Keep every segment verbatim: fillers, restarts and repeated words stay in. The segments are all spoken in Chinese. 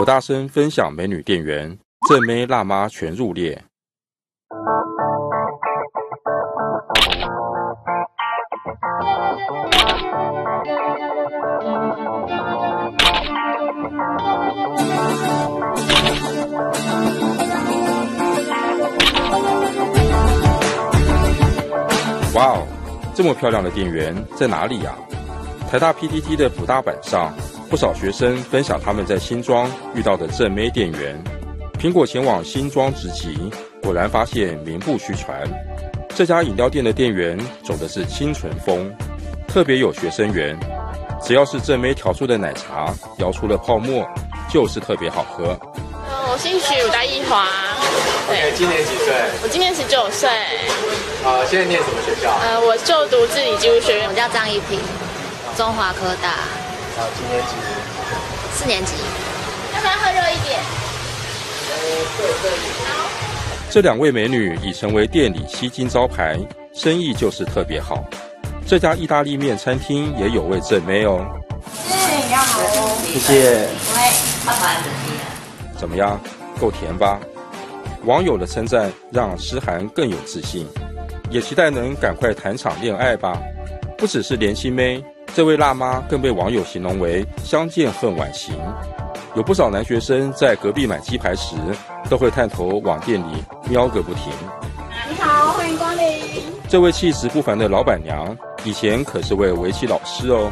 我大声分享美女店员，正妹辣妈全入列。哇哦，这么漂亮的店员在哪里呀、啊？台大 P T T 的辅大版上，不少学生分享他们在新庄遇到的正妹店员。苹果前往新庄直击，果然发现名不虚传。这家饮料店的店员走的是清纯风，特别有学生缘。只要是正妹调出的奶茶，摇出了泡沫，就是特别好喝。我姓许，我叫易华。对，今年几岁？我今年十九岁。呃，现在念什么学校？呃，我就读自理技术学院。我叫张一平，中华科大。啊，今年几？四年级。要不要喝热一点？这两位美女已成为店里吸睛招牌，生意就是特别好。这家意大利面餐厅也有位正妹哦。你好，谢谢。怎么样，够甜吧？网友的称赞让诗涵更有自信，也期待能赶快谈场恋爱吧。不只是年轻妹，这位辣妈更被网友形容为相见恨晚情。有不少男学生在隔壁买鸡排时，都会探头往店里瞄个不停。你好，欢迎光临。这位气质不凡的老板娘，以前可是位围棋老师哦。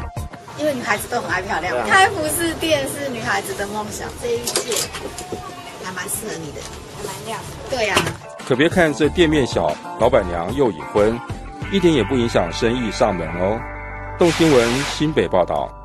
因为女孩子都很爱漂亮，开服饰店是女孩子的梦想，这一届还蛮适合你的，还蛮亮的。对呀、啊。可别看这店面小，老板娘又已婚，一点也不影响生意上门哦。动新闻新北报道。